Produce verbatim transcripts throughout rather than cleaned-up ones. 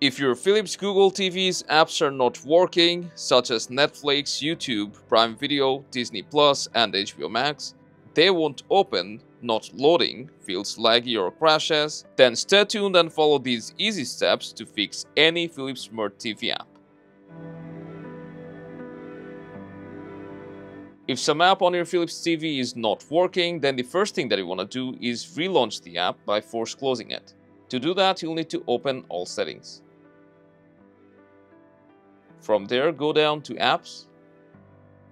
If your Philips Google T V's apps are not working, such as Netflix, YouTube, Prime Video, Disney Plus and H B O Max, they won't open, not loading, feels laggy or crashes, then stay tuned and follow these easy steps to fix any Philips Smart T V app. If some app on your Philips T V is not working, then the first thing that you want to do is relaunch the app by force closing it. To do that, you'll need to open All Settings. From there, go down to Apps,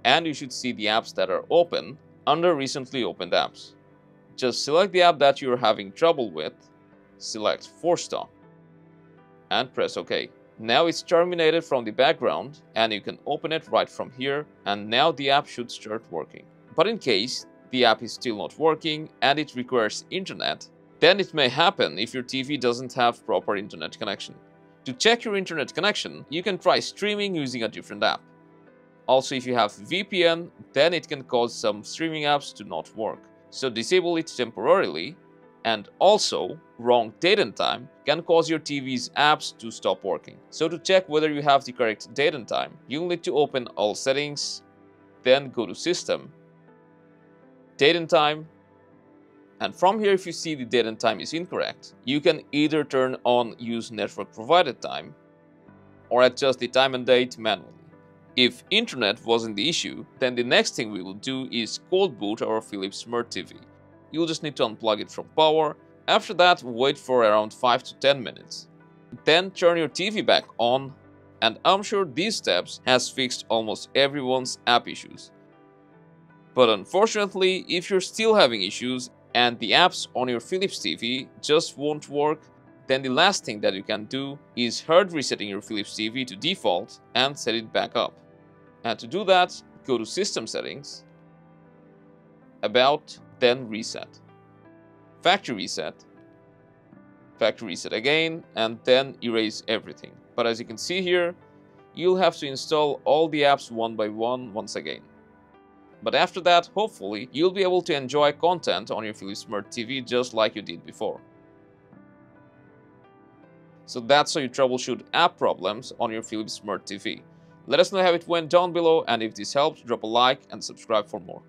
and you should see the apps that are open under Recently Opened Apps. Just select the app that you're having trouble with, select Force Stop, and press OK. Now it's terminated from the background, and you can open it right from here, and now the app should start working. But in case the app is still not working and it requires internet, then it may happen if your T V doesn't have proper internet connection. To check your internet connection, you can try streaming using a different app. Also, if you have V P N, then it can cause some streaming apps to not work. So disable it temporarily, and also wrong date and time can cause your T V's apps to stop working. So to check whether you have the correct date and time, you'll need to open All Settings, then go to System, Date and Time, and from here, if you see the date and time is incorrect, you can either turn on Use Network Provided Time or adjust the time and date manually. If internet wasn't the issue, then the next thing we will do is cold boot our Philips Smart T V. You'll just need to unplug it from power. After that, wait for around five to ten minutes. Then turn your T V back on, and I'm sure these steps has fixed almost everyone's app issues. But unfortunately, if you're still having issues and the apps on your Philips T V just won't work, then the last thing that you can do is hard resetting your Philips T V to default and set it back up. And to do that, go to System Settings, About, then Reset, Factory Reset, Factory Reset again, and then erase everything. But as you can see here, you'll have to install all the apps one by one once again. But after that, hopefully, you'll be able to enjoy content on your Philips Smart T V just like you did before. So that's how you troubleshoot app problems on your Philips Smart T V. Let us know how it went down below, and if this helped, drop a like and subscribe for more.